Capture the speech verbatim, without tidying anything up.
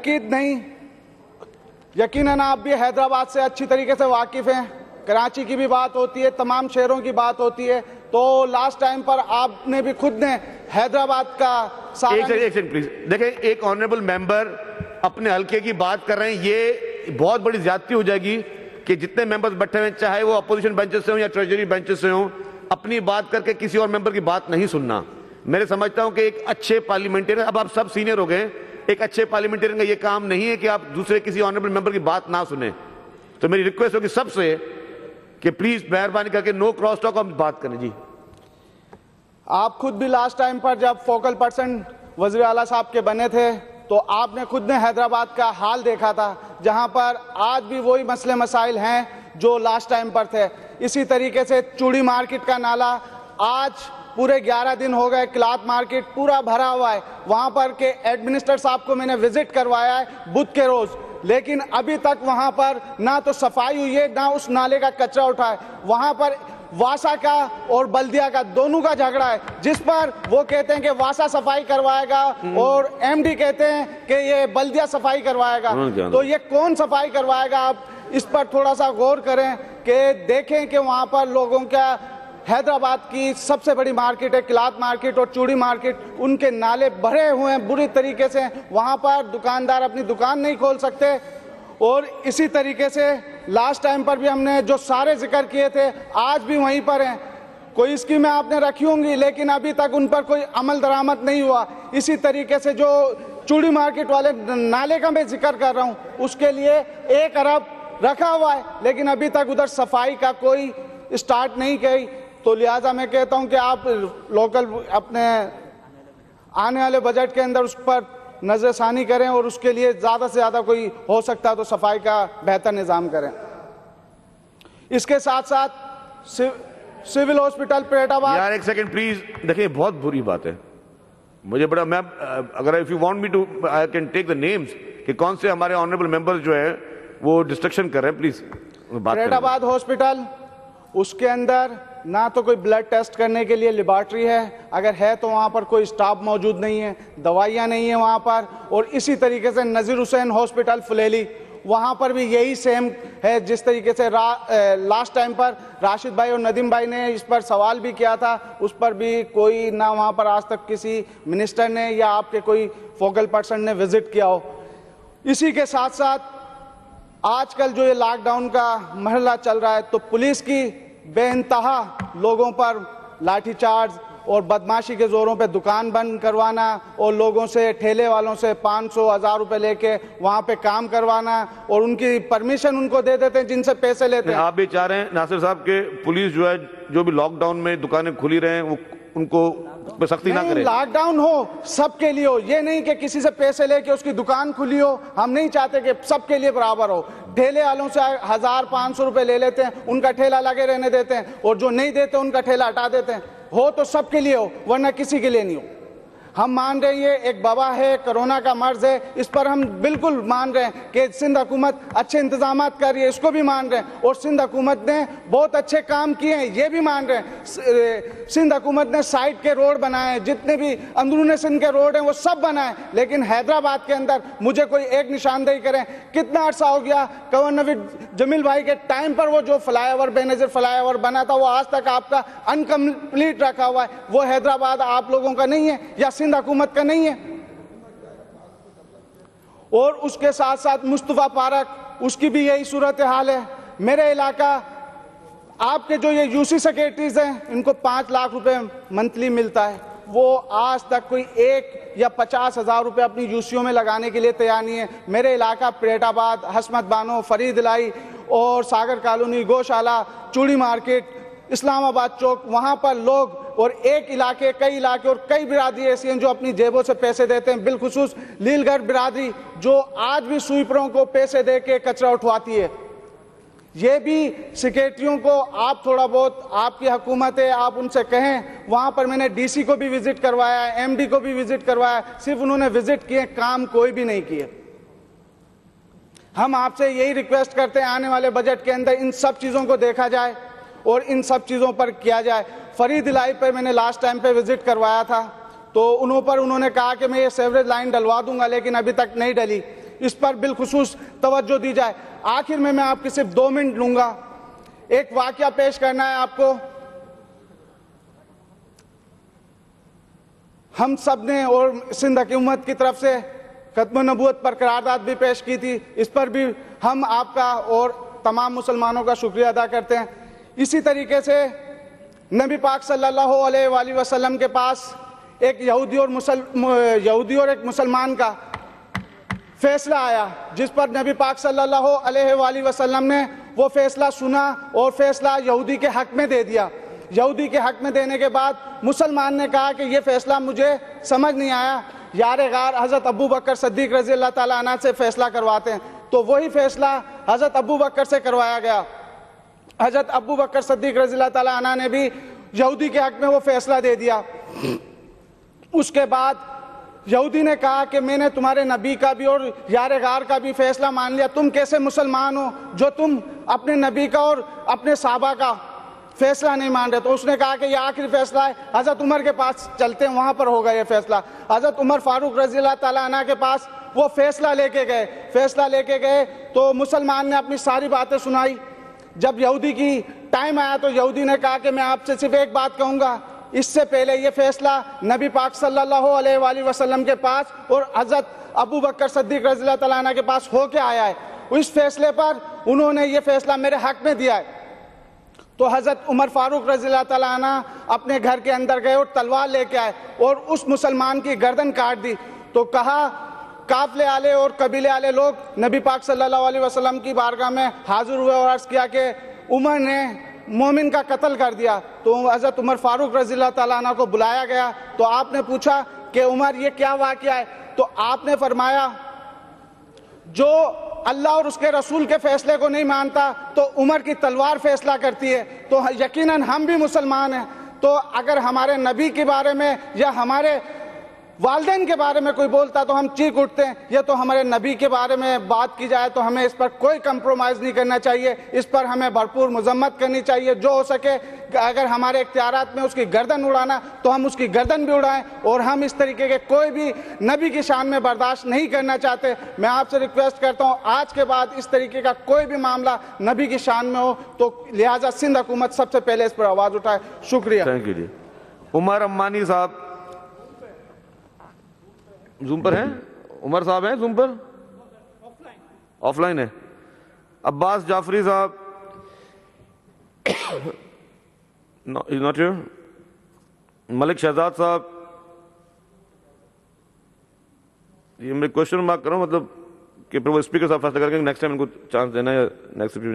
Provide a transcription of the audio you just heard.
मुमकिन नहीं। यकीनन आप भी हैदराबाद से अच्छी तरीके से वाकिफ हैं, कराची की भी बात होती है, तमाम शहरों की बात होती है, तो लास्ट टाइम पर आपने भी खुद ने हैदराबाद का एक एक प्लीज देखें, एक ऑनरेबल मेंबर अपने हलके की बात कर रहे हैं, ये बहुत बड़ी ज्यादती हो जाएगी कि जितने मेंबर्स बैठे हैं, चाहे वो अपोजिशन बेंचेस से हों या ट्रेजरी बेंचेस से हों, अपनी बात करके किसी और मेंबर की बात नहीं सुनना। मैं समझता हूं कि एक अच्छे पार्लियामेंटेरियन, अब आप सब सीनियर हो गए, एक अच्छे पार्लियामेंटेरियन का ये काम नहीं है कि आप दूसरे किसी ऑनरेबल मेंबर की बात ना सुने। तो मेरी रिक्वेस्ट होगी सबसे कि प्लीज मेहरबानी करके नो क्रॉस टॉक हम बात करें। जी आप खुद भी लास्ट टाइम पर जब फोकल पर्सन वज़ीर आला साहब के बने थे तो आपने खुद ने हैदराबाद का हाल देखा था, जहां पर आज भी वही मसले मसाइल हैं जो लास्ट टाइम पर थे। इसी तरीके से चूड़ी मार्केट का नाला आज पूरे ग्यारह दिन हो गए, क्लॉथ मार्केट पूरा भरा हुआ है, वहां पर के एडमिनिस्ट्रेटर साहब को मैंने विजिट करवाया है बुध के रोज, लेकिन अभी तक वहां पर ना तो सफाई हुई है, ना उस नाले का कचरा उठाए। वहां पर वासा का और बल्दिया का दोनों का झगड़ा है, जिस पर वो कहते हैं कि वासा सफाई करवाएगा और एमडी कहते हैं कि ये बल्दिया सफाई करवाएगा। तो ये कौन सफाई करवाएगा? आप इस पर थोड़ा सा गौर करें कि देखें कि वहां पर लोगों का, हैदराबाद की सबसे बड़ी मार्केट है क्लॉथ मार्केट और चूड़ी मार्केट, उनके नाले भरे हुए हैं बुरी तरीके से, वहां पर दुकानदार अपनी दुकान नहीं खोल सकते। और इसी तरीके से लास्ट टाइम पर भी हमने जो सारे जिक्र किए थे आज भी वहीं पर हैं। कोई स्कीमें आपने रखी होंगी लेकिन अभी तक उन पर कोई अमल दरामद नहीं हुआ। इसी तरीके से जो चूड़ी मार्केट वाले नाले का मैं जिक्र कर रहा हूं, उसके लिए एक अरब रखा हुआ है लेकिन अभी तक उधर सफाई का कोई स्टार्ट नहीं की। तो लिहाजा मैं कहता हूं कि आप लोकल अपने आने वाले बजट के अंदर उस पर नजरसानी करें और उसके लिए ज़्यादा से ज़्यादा कोई हो सकता है तो सफाई का बेहतर निज़ाम करें। इसके साथ साथ सिव, सिविल हॉस्पिटल पेटाबाद। यार एक सेकंड प्लीज, देखिए बहुत बुरी बात है, मुझे बड़ा, मैं अगर if you want me to I can take the names कि कौन से हमारे ऑनरेबल मेंबर जो है वो डिस्ट्रक्शन कर रहे हैं, प्लीज बात। पेटाबाद हॉस्पिटल, उसके अंदर ना तो कोई ब्लड टेस्ट करने के लिए लेबॉर्ट्री है, अगर है तो वहाँ पर कोई स्टाफ मौजूद नहीं है, दवाइयाँ नहीं है वहाँ पर। और इसी तरीके से नज़ीर हुसैन हॉस्पिटल फुलेली, वहाँ पर भी यही सेम है, जिस तरीके से लास्ट टाइम पर राशिद भाई और नदीम भाई ने इस पर सवाल भी किया था, उस पर भी कोई ना वहाँ पर आज तक किसी मिनिस्टर ने या आपके कोई फोकल पर्सन ने विजिट किया हो। इसी के साथ साथ आजकल जो ये लॉकडाउन का मरहला चल रहा है तो पुलिस की बेइंतहा लोगों पर लाठीचार्ज और बदमाशी के जोरों पे दुकान बंद करवाना और लोगों से, ठेले वालों से पाँच सौ हज़ार रुपये लेके वहाँ पे काम करवाना और उनकी परमिशन उनको दे देते हैं जिनसे पैसे लेते हैं। आप भी चाह रहे हैं नासिर साहब के पुलिस जो है, जो भी लॉकडाउन में दुकानें खुली रहें, वो उनको सख्ती ना करें। लॉकडाउन हो सबके लिए हो, ये नहीं कि किसी से पैसे लेके उसकी दुकान खुली हो, हम नहीं चाहते कि सबके लिए बराबर हो। ठेले वालों से हजार पाँच सौ रुपये ले लेते हैं, उनका ठेला लगे रहने देते हैं और जो नहीं देते उनका ठेला हटा देते हैं। हो तो सबके लिए हो, वरना किसी के लिए नहीं हो। हम मान रहे हैं ये एक बवा है, कोरोना का मर्ज है, इस पर हम बिल्कुल मान रहे हैं कि सिंध हुकूमत अच्छे इंतजाम कर रही है, इसको भी मान रहे हैं और सिंध हुकूमत ने बहुत अच्छे काम किए हैं, ये भी मान रहे हैं। सिंध हुकूमत ने साइड के रोड बनाए हैं, जितने भी अंदरूनी सिंध के रोड हैं वो सब बनाए, लेकिन हैदराबाद के अंदर मुझे कोई एक निशानदेही करें, कितना अर्सा हो गया गवर्नर जमील भाई के टाइम पर वो जो flyover Benazir flyover बना था वो आज तक आपका अनकम्प्लीट रखा हुआ है। वो हैदराबाद आप लोगों का नहीं है या सिंध हुकूमत का नहीं है। और उसके साथ साथ मुस्तफा पार्क, उसकी भी यही सूरत हाल है। मेरे इलाका आपके जो ये यूसी सेक्रेटरीज हैं, इनको पांच लाख रुपए मंथली मिलता है, वो आज तक कोई एक या पचास हजार रुपये अपनी यूसीओ में लगाने के लिए तैयार नहीं है। मेरे इलाका पेटाबाद, हसमत बानो, फरीदलाई और सागर कॉलोनी, गौशाला, चूड़ी मार्केट, इस्लामाबाद चौक, वहाँ पर लोग और एक इलाके, कई इलाके और कई बिरादरी ऐसी हैं जो अपनी जेबों से पैसे देते हैं, बिलखुसूस लीलगढ़ बिरादरी जो आज भी स्वीपरों को पैसे दे के कचरा उठवाती है। ये भी सेक्रेटरियों को आप थोड़ा बहुत, आपकी हुकूमत है, आप उनसे कहें। वहाँ पर मैंने डीसी को भी विजिट करवाया है, एमडी को भी विजिट करवाया, सिर्फ उन्होंने विजिट किए, काम कोई भी नहीं किए। हम आपसे यही रिक्वेस्ट करते हैं आने वाले बजट के अंदर इन सब चीज़ों को देखा जाए और इन सब चीज़ों पर किया जाए। फरीदलाई पर मैंने लास्ट टाइम पे विजिट करवाया था तो उन पर उन्होंने कहा कि मैं ये सेवरेज लाइन डलवा दूंगा, लेकिन अभी तक नहीं डली। इस पर बिलखुसूस तवज्जो दी जाए। आखिर में मैं आपके सिर्फ दो मिनट लूंगा, एक वाकया पेश करना है आपको। हम सब ने और सिंध की उम्मत की तरफ से खत्म नबूवत पर करारदाद भी पेश की थी, इस पर भी हम आपका और तमाम मुसलमानों का शुक्रिया अदा करते हैं। इसी तरीके से नबी पाक सल्लल्लाहु अलैहि वसल्लम के पास एक यहूदी और मुसल यहूदी और एक मुसलमान का फैसला आया, जिस पर नबी पाक सल्लल्लाहु अलैहि वसल्लम ने वो फैसला सुना और फैसला यहूदी के हक में दे दिया। यहूदी के हक में देने के बाद मुसलमान ने कहा कि ये फैसला मुझे समझ नहीं आया, यार गार हज़रत अबू बकर सिद्दीक रज़ी अल्लाह ताला अन्हु से फैसला करवाते हैं। तो वही फैसला हज़रत अबू बकर से करवाया गया। हज़रत अबू बकर सिद्दीक रज़ी अल्लाह ताला अन्हु ने भी यहूदी के हक में वो फैसला दे दिया। उसके बाद यहूदी ने कहा कि मैंने तुम्हारे नबी का भी और यार गार का भी फैसला मान लिया, तुम कैसे मुसलमान हो जो तुम अपने नबी का और अपने साहबा का फैसला नहीं मान रहे। तो उसने कहा कि यह आखिरी फैसला है, हज़रत उमर के पास चलते हैं, वहाँ पर होगा यह फैसला। हज़रत उमर फारूक रज़ी अल्लाह ताला अन्हु के पास वो फैसला लेके गए। फैसला लेके गए तो मुसलमान ने अपनी सारी बातें सुनाई। जब यहूदी की टाइम आया तो यहूदी ने कहा कि मैं आपसे सिर्फ एक बात कहूँगा, इससे पहले ये फैसला नबी पाक सल्लल्लाहु अलैहि वसल्लम के पास और हज़रत अबू बकर सिद्दीक़ रज़ी अल्लाह ताला अन्हु के पास होके आया है, इस फैसले पर उन्होंने ये फैसला मेरे हक में दिया है। तो हज़रत उमर फारूक रज़ी अल्लाह ताला अन्हु अपने घर के अंदर गए और तलवार लेके आए और उस मुसलमान की गर्दन काट दी। तो कहा काफ़िले वाले और कबीले वाले लोग नबी पाक सल्लल्लाहु अलैहि वसल्लम की बारगाह में हाज़िर हुए और अर्ज़ किया कि उमर ने मोमिन का कत्ल कर दिया। तो हज़रत उमर फारूक रज़ी अल्लाह ताला अन्हु को बुलाया गया। तो आपने पूछा कि उमर ये क्या वाक़या है? तो आपने फरमाया जो अल्लाह और उसके रसूल के फैसले को नहीं मानता तो उमर की तलवार फैसला करती है। तो यकीनन हम भी मुसलमान हैं, तो अगर हमारे नबी के बारे में या हमारे वालिदैन के बारे में कोई बोलता तो हम चीख उठते हैं, या तो हमारे नबी के बारे में बात की जाए तो हमें इस पर कोई कंप्रोमाइज़ नहीं करना चाहिए, इस पर हमें भरपूर मजम्मत करनी चाहिए। जो हो सके अगर हमारे इख्तियारात में उसकी गर्दन उड़ाना तो हम उसकी गर्दन भी उड़ाएं, और हम इस तरीके के कोई भी नबी की शान में बर्दाश्त नहीं करना चाहते। मैं आपसे रिक्वेस्ट करता हूँ आज के बाद इस तरीके का कोई भी मामला नबी की शान में हो तो लिहाजा सिंध हुकूमत सबसे पहले इस पर आवाज़ उठाए। शुक्रिया। Thank you ji. उमर अम्मानी साहब जूम पर हैं? उमर साहब हैं जूम पर? ऑफलाइन है। अब्बास जाफरी साहब is not here. Malik Shahzad साहब, ये मैं क्वेश्चन मार्क कर रहा हूँ, मतलब कि फिर वो स्पीकर साहब फैसला करके नेक्स्ट टाइम इनको चांस देना है या नेक्स्ट